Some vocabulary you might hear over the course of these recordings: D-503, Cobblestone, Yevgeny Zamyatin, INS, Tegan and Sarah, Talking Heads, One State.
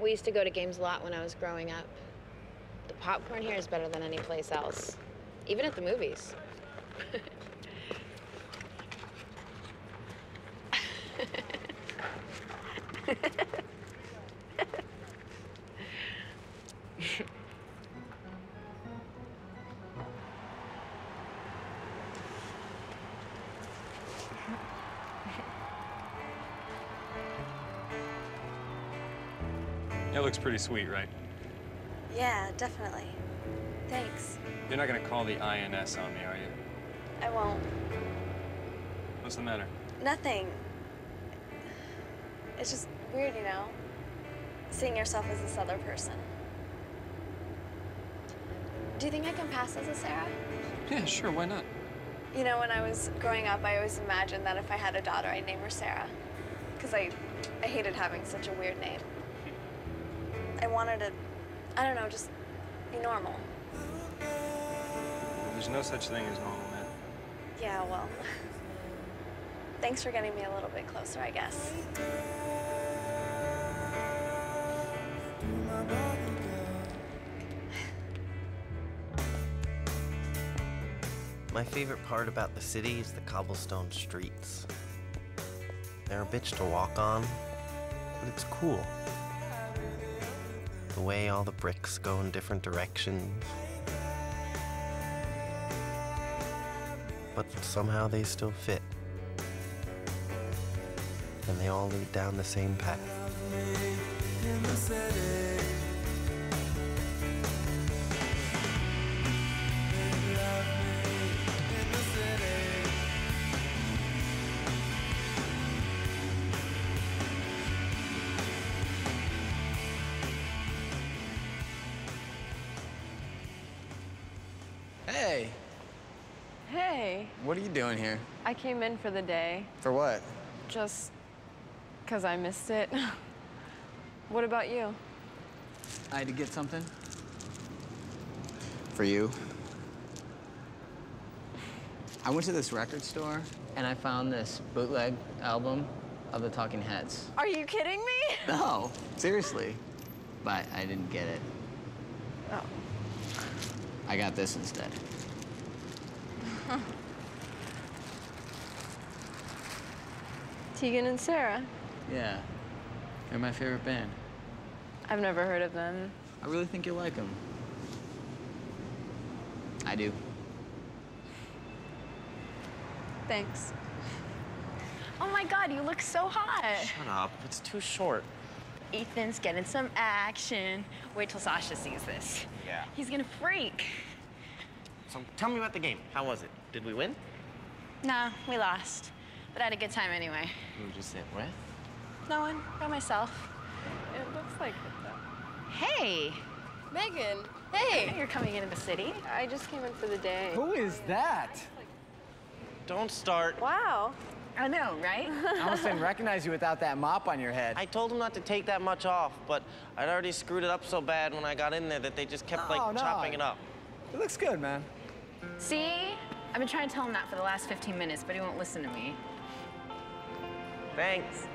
We used to go to games a lot when I was growing up. The popcorn here is better than any place else, even at the movies. It looks pretty sweet, right? Yeah, definitely. Thanks. You're not gonna call the INS on me, are you? I won't. What's the matter? Nothing. It's just weird, you know? Seeing yourself as this other person. Do you think I can pass as a Sarah? Yeah, sure, why not? You know, when I was growing up, I always imagined that if I had a daughter, I'd name her Sarah. Because I hated having such a weird name. I wanted to, I don't know, just be normal. Well, there's no such thing as normal, man. Yeah, well, thanks for getting me a little bit closer, I guess. My favorite part about the city is the cobblestone streets. They're a bitch to walk on, but it's cool. The way all the bricks go in different directions. But somehow they still fit. And they all lead down the same path. Hey. What are you doing here? I came in for the day. For what? Just because I missed it. What about you? I had to get something. For you? I went to this record store, and I found this bootleg album of the Talking Heads. Are you kidding me? No, seriously. But I didn't get it. Oh. I got this instead. Tegan and Sarah. Yeah, they're my favorite band. I've never heard of them. I really think you'll like them. I do. Thanks. Oh my God, you look so hot. Shut up, it's too short. Ethan's getting some action. Wait till Sasha sees this. Yeah. He's gonna freak. So tell me about the game. How was it? Did we win? Nah, we lost. But I had a good time anyway. Who did you sit with? No one, by myself. It looks like it, though. Hey! Megan! Hey! You're coming into the city. I just came in for the day. Who is that? Don't start. Wow. I know, right? I almost didn't recognize you without that mop on your head. I told them not to take that much off, but I'd already screwed it up so bad when I got in there that they just kept, like, chopping it up. It looks good, man. See? I've been trying to tell him that for the last 15 minutes, but he won't listen to me. Thanks.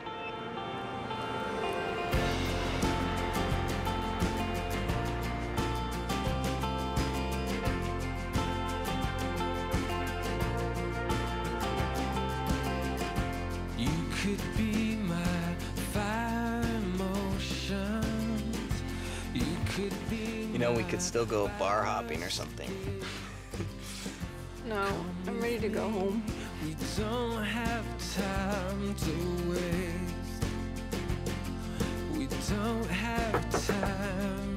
You could be my fire emotions. You could be. You know, we could still go bar hopping or something. No, I'm ready to go home. We don't have time to waste. We don't have time.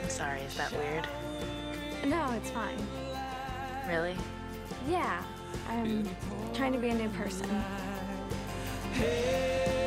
I'm sorry, is that weird? No, it's fine. Really? Yeah. I'm trying to be a new person. Hey.